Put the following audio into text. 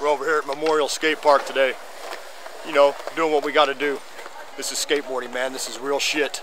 We're over here at Memorial Skate Park today, you know, doing what we got to do. This is skateboarding, man. This is real shit.